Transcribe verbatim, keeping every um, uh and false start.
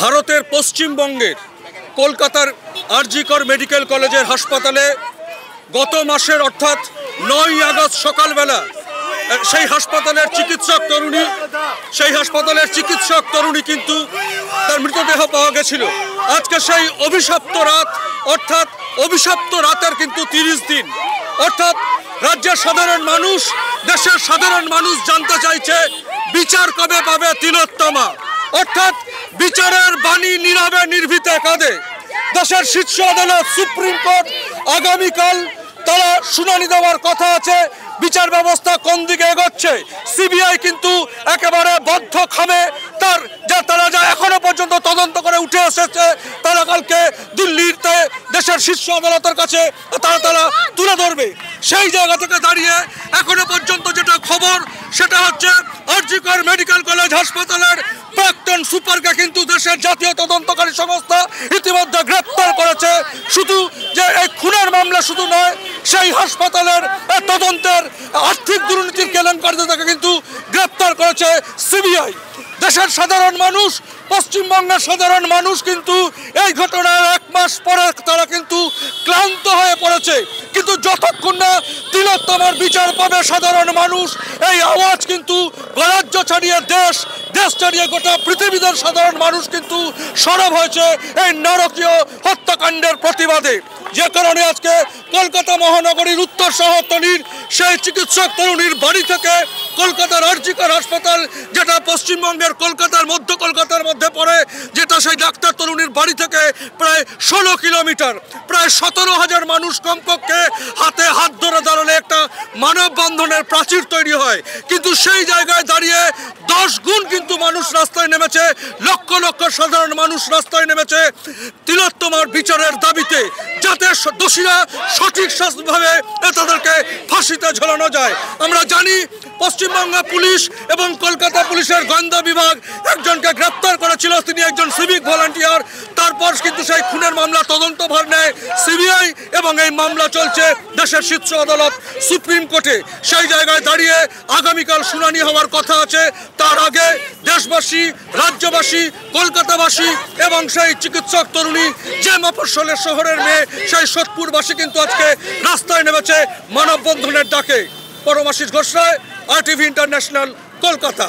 ভারতের পশ্চিমবঙ্গের কলকাতার আর জি কর মেডিকেল কলেজের হাসপাতালে গত মাসের অর্থাৎ নয় আগস্ট সকালবেলা সেই হাসপাতালের চিকিৎসক তরুণী সেই হাসপাতালের চিকিৎসক তরুণী কিন্তু তার মৃতদেহ পাওয়া গেছিল। আজকে সেই অভিশপ্ত রাত অর্থাৎ অভিশপ্ত রাতের কিন্তু তিরিশ দিন, অর্থাৎ রাজ্যের সাধারণ মানুষ, দেশের সাধারণ মানুষ জানতে চাইছে বিচার কবে পাবে তিলোত্তমা, অর্থাৎ বিচারের বাণী নীরবে নির্ভীতে কাঁদে। দেশের শীর্ষ আদালত সুপ্রিম কোর্ট আগামীকাল তারা শুনানি দেওয়ার কথা আছে, বিচার ব্যবস্থা কোন দিকে এগোচ্ছে। সিবিআই কিন্তু একেবারে বদ্ধ খামে, তার যা তারা যা এখনো পর্যন্ত তদন্ত করে উঠে এসেছে তারা কালকে দিল্লিতে দেশের শীর্ষ আদালতের কাছে তারা তারা তুলে ধরবে। সেই জায়গা থেকে দাঁড়িয়ে এখনো পর্যন্ত যেটা খবর সেটা হচ্ছে আর জি কর মেডিকেল কলেজ হাসপাতালের প্রাক্তন সুপারকে কিন্তু দেশের জাতীয় তদন্তকারী সংস্থা ইতিমধ্যে গ্রেপ্তার করেছে। শুধু যে এই খুনের মামলা শুধু নয়, সেই হাসপাতালের তদন্তের আর্থিক দুর্নীতির কেলেঙ্কারিতে কিন্তু গ্রেপ্তার করেছে সিবিআই। দেশের সাধারণ মানুষ, পশ্চিমবঙ্গের সাধারণ মানুষ কিন্তু এই ঘটনার এক মাস পরে তারা কিন্তু ক্লান্ত হয়ে পড়েছে। কিন্তু যতক্ষণ না তিলোত্তমার বিচার পাবে সাধারণ মানুষ, এই আওয়াজ কিন্তু রাজ্য ছাড়িয়ে দেশ, দেশ ছাড়িয়ে গোটা পৃথিবীদের সাধারণ মানুষ কিন্তু সরব হয়েছে এই নারকীয় হত্যাকাণ্ডের প্রতিবাদে। যে কারণে আজকে কলকাতা মহানগরীর উত্তর শহরতলির সেই চিকিৎসক তরুণীর বাড়ি থেকে কলকাতার আর জি কর হাসপাতাল, যেটা পশ্চিমবঙ্গের কলকাতার মধ্য কলকাতার মধ্যে পড়ে, যেটা সেই ডাক্তার তরুণীর বাড়ি থেকে প্রায় ষোলো কিলোমিটার, প্রায় সতেরো হাজার মানুষ কমপক্ষে হাতে হাত ধরে দাঁড়ালে একটা মানববন্ধনের প্রাচীর তৈরি হয়। কিন্তু সেই জায়গায় দাঁড়িয়ে দশ গুণ কিন্তু মানুষ রাস্তায় নেমেছে, লক্ষ লক্ষ সাধারণ মানুষ রাস্তায় নেমেছে তিলোত্তমার বিচারের দাবিতে, যাতে দোষীরা সঠিক শাস্তিভাবে তাদেরকে ফাঁসিতে ঝোলানো যায়। আমরা জানি পশ্চিমবঙ্গ পুলিশ এবং কলকাতা পুলিশের গোয়েন্দা বিভাগ একজনকে গ্রেপ্তার করেছিল, তিনি একজন সিভিক ভলান্টিয়ার। তারপর কিন্তু সেই খুনের মামলা তদন্তভার নেয় সিবিআই এবং এই মামলা চলছে দেশের শীর্ষ আদালত সুপ্রিম কোর্টে। সেই জায়গায় দাঁড়িয়ে আগামীকাল শুনানি হওয়ার কথা আছে, তার আগে দেশবাসী, রাজ্যবাসী, কলকাতাবাসী এবং সেই চিকিৎসক তরুণী যে মফস্বলের শহরের মেয়ে সেই সোদপুরবাসী কিন্তু আজকে রাস্তায় নেমেছে মানববন্ধনের ডাকে। পরমাশিস ঘোষ, আর টিভি ইন্টারন্যাশনাল, কলকাতা।